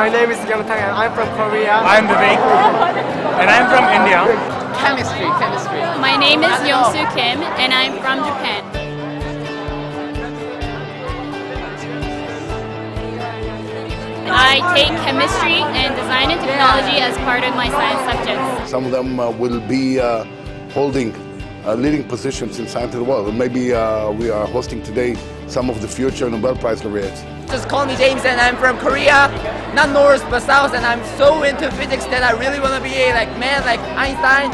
my name is Yamatang and I'm from Korea. I'm Vivek and I'm from India. Chemistry. My name is Yongsu Kim and I'm from Japan. I take chemistry and design and technology as part of my science subjects. Some of them will be holding leading positions in science of the world. Maybe we are hosting today some of the future Nobel Prize laureates. Just call me James and I'm from Korea, not north but south, and I'm so into physics that I really want to be a like Einstein.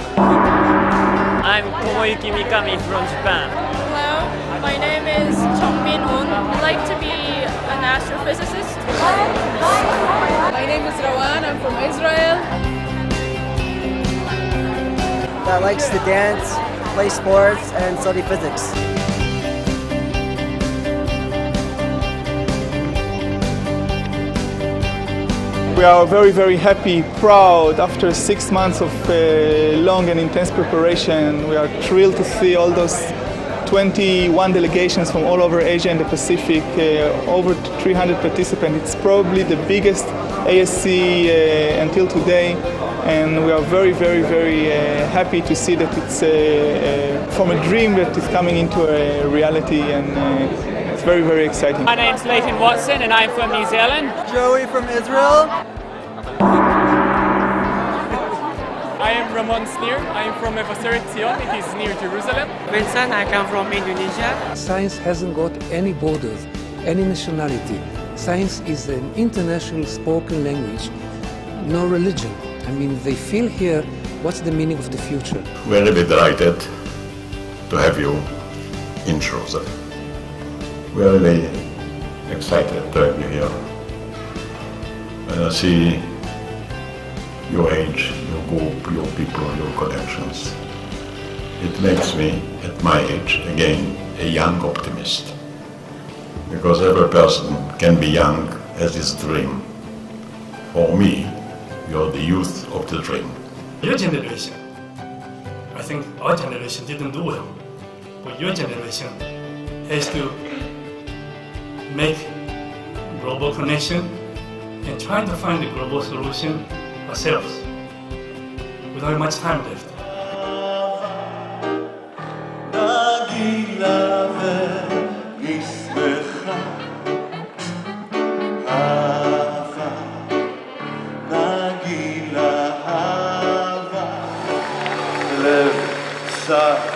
I'm Kumoyuki Mikami from Japan. Hello, my name is Chongmin Hoon. I like to be an astrophysicist. My name is Rowan, I'm from Israel. I like to dance, play sports and study physics. We are very happy, proud. After 6 months of long and intense preparation, we are thrilled to see all those 21 delegations from all over Asia and the Pacific, over 300 participants. It's probably the biggest ASC until today, and we are very happy to see that it's from a dream that is coming into a reality, and it's very exciting. My name's Leighton Watson and I'm from New Zealand. Joey from Israel. I am Ramon Snir, I am from Evaseret Zion, it is near Jerusalem. Vincent, I come from Indonesia. Science hasn't got any borders, any nationality. Science is an international spoken language, no religion. I mean, they feel here, what's the meaning of the future? We're really delighted to have you in Jerusalem. We're really excited to have you here. When I see your age, your group, your people, your connections, it makes me, at my age, again, a young optimist. Because every person can be young as his dream. For me, you're the youth of the dream. Your generation, I think our generation didn't do well, but your generation has to make global connection and try to find a global solution ourselves. We don't have much time left.